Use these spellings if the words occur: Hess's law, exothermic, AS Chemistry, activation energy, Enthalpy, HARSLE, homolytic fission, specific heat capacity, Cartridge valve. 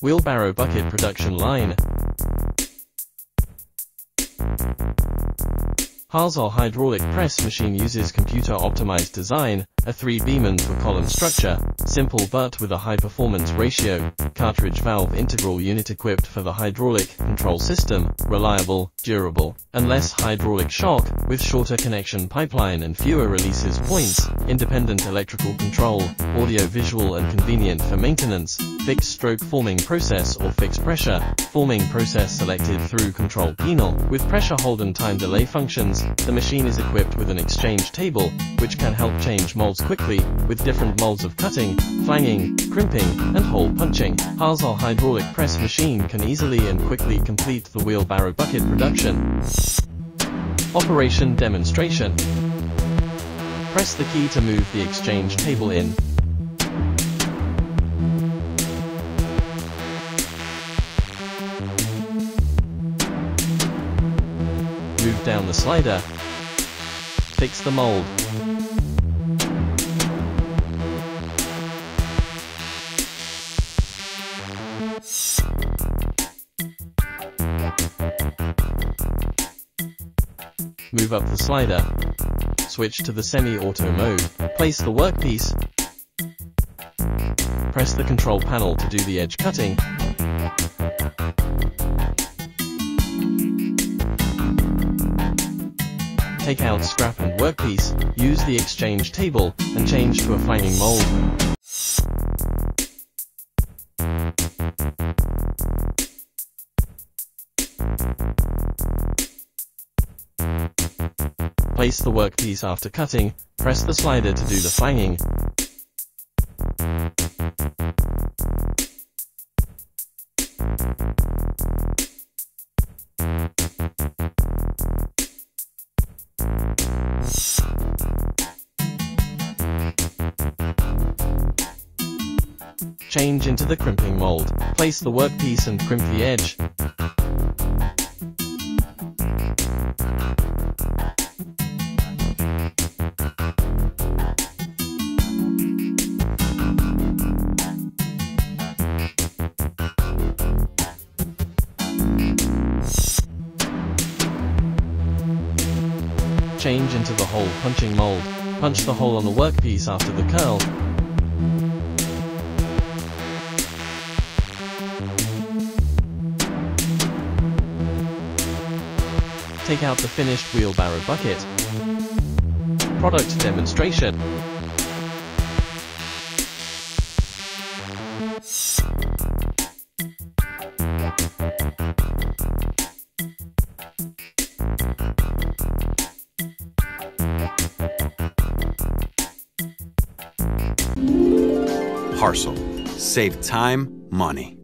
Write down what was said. Wheelbarrow bucket production line. HARSLE hydraulic press machine uses computer-optimized design, a 3-beam and 4-column structure, simple but with a high-performance ratio, cartridge valve integral unit equipped for the hydraulic control system, reliable, durable, and less hydraulic shock, with shorter connection pipeline and fewer releases points, independent electrical control, audio-visual and convenient for maintenance, fixed stroke forming process or fixed pressure, forming process selected through control panel, with pressure hold and time delay functions. The machine is equipped with an exchange table, which can help change molds quickly, with different molds of cutting, flanging, crimping, and hole punching. HARSLE hydraulic press machine can easily and quickly complete the wheelbarrow bucket production. Operation demonstration. Press the key to move the exchange table in. Move down the slider. Fix the mold. Move up the slider. Switch to the semi-auto mode. Place the workpiece. Press the control panel to do the edge cutting. Take out scrap and workpiece, use the exchange table, and change to a flanging mold. Place the workpiece after cutting, press the slider to do the flanging. Change into the crimping mold. Place the workpiece and crimp the edge. Change into the hole punching mold. Punch the hole on the workpiece after the curl. Take out the finished wheelbarrow bucket. Product demonstration. HARSLE. Save time, money.